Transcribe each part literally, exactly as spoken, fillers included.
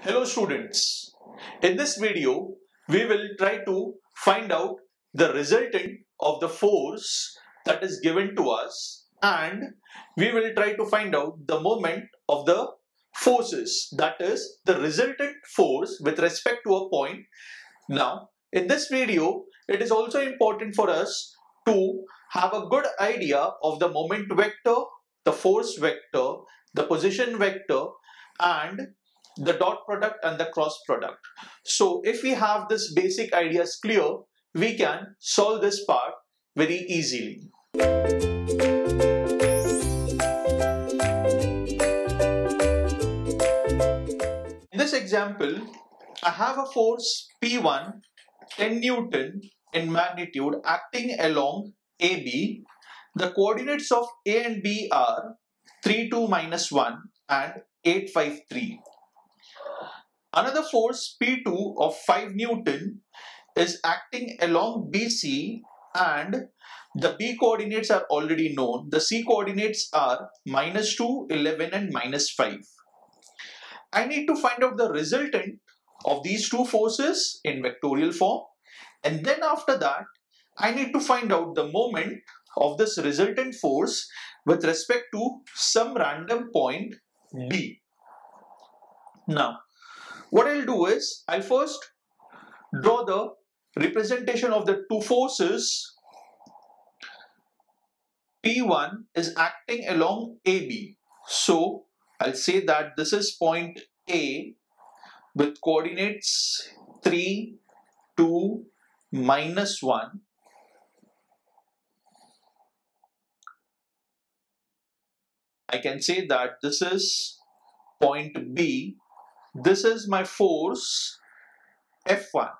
Hello students, in this video we will try to find out the resultant of the force that is given to us, and we will try to find out the moment of the forces, that is the resultant force with respect to a point. Now in this video it is also important for us to have a good idea of the moment vector, the force vector, the position vector, and the dot product and the cross product. So if we have this basic ideas clear, we can solve this part very easily. In this example, I have a force P one, ten newton in magnitude acting along A B. The coordinates of A and B are three, two, minus one and eight, five, three. Another force P two of five newton is acting along B C, and the B coordinates are already known. The C coordinates are minus two, eleven and minus five. I need to find out the resultant of these two forces in vectorial form, and then after that I need to find out the moment of this resultant force with respect to some random point D. Now, what I'll do is, I'll first draw the representation of the two forces. P one is acting along A B. So, I'll say that this is point A with coordinates three, two, minus one. I can say that this is point B. This is my force F one.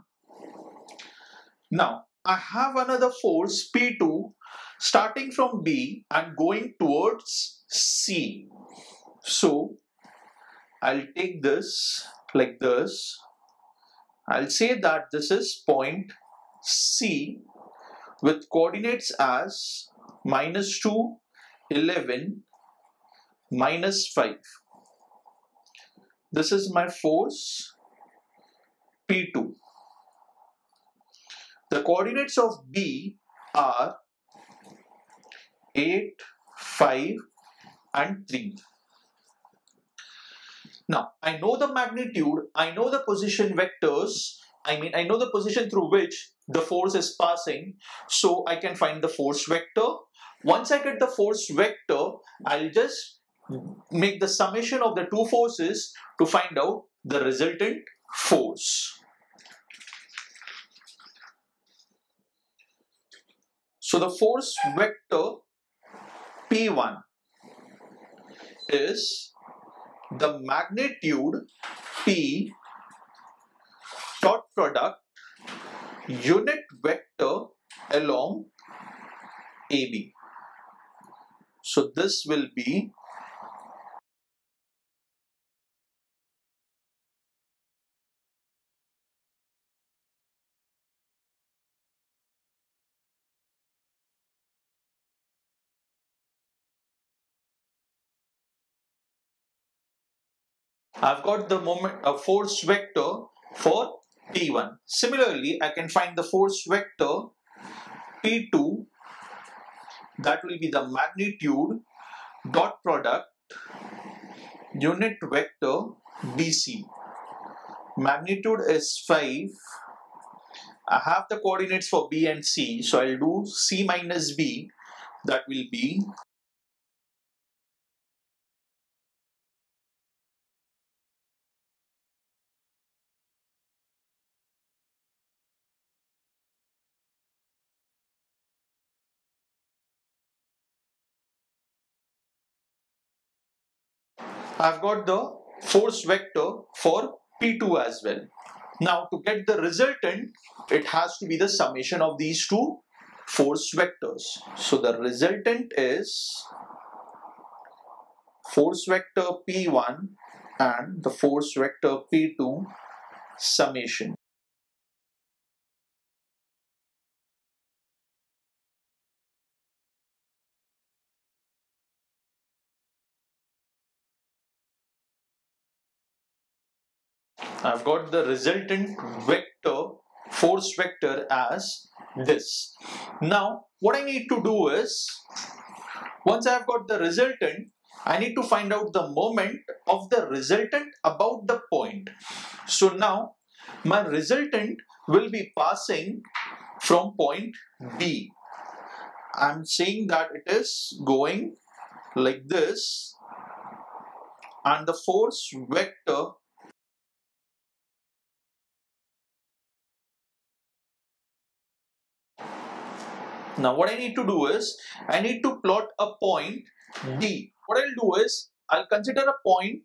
Now, I have another force P two starting from B and going towards C. So, I'll take this like this. I'll say that this is point C with coordinates as minus two, eleven, minus five. This is my force P two. The coordinates of B are eight, five and three. Now, I know the magnitude, I know the position vectors, I mean I know the position through which the force is passing, so I can find the force vector. Once I get the force vector, I'll just make the summation of the two forces to find out the resultant force. So the force vector P one is the magnitude P dot product unit vector along A B. So this will be I've got the moment a force vector for P one. Similarly, I can find the force vector P two, that will be the magnitude dot product unit vector B C. Magnitude is five. I have the coordinates for B and C, so I'll do C minus B, that will be I've got the force vector for P two as well. Now to get the resultant, it has to be the summation of these two force vectors. So the resultant is force vector P one and the force vector P two summation. I've got the resultant vector, force vector, as this. Now what I need to do is, once I've got the resultant, I need to find out the moment of the resultant about the point. So now my resultant will be passing from point B. I'm saying that it is going like this, and the force vector . Now what I need to do is, I need to plot a point D. What I'll do is, I'll consider a point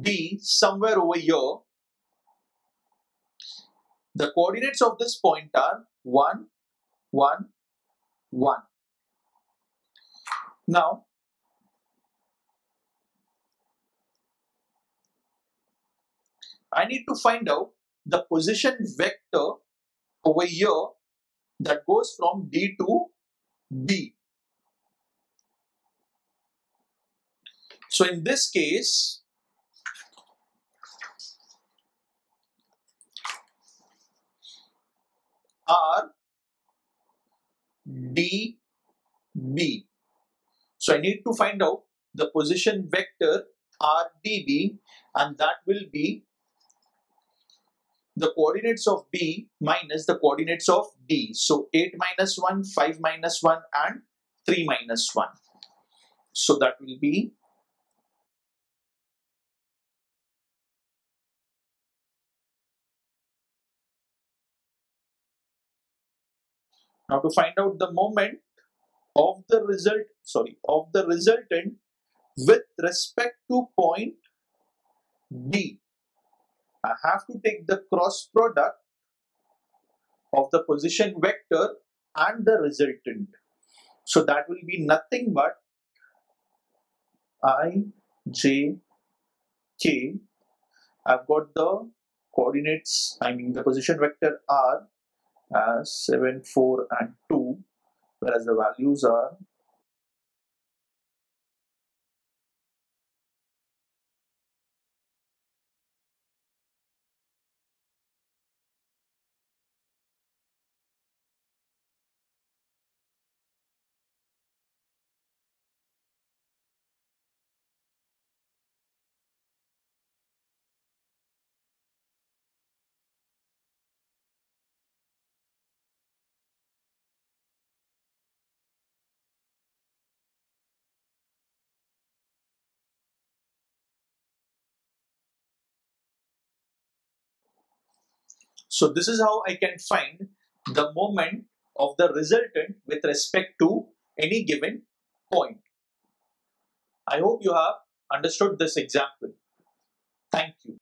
D somewhere over here. The coordinates of this point are one, one, one. Now, I need to find out the position vector over here that goes from D to B. So in this case, R D B. So I need to find out the position vector R D B, and that will be the coordinates of B minus the coordinates of D. So eight minus one, five minus one, and three minus one. So that will be . Now to find out the moment of the result, sorry, of the resultant with respect to point D, I have to take the cross product of the position vector and the resultant. So that will be nothing but I, J, K. I've got the coordinates, I mean the position vector R as seven, four and two, whereas the values are . So this is how I can find the moment of the resultant with respect to any given point. I hope you have understood this example. Thank you.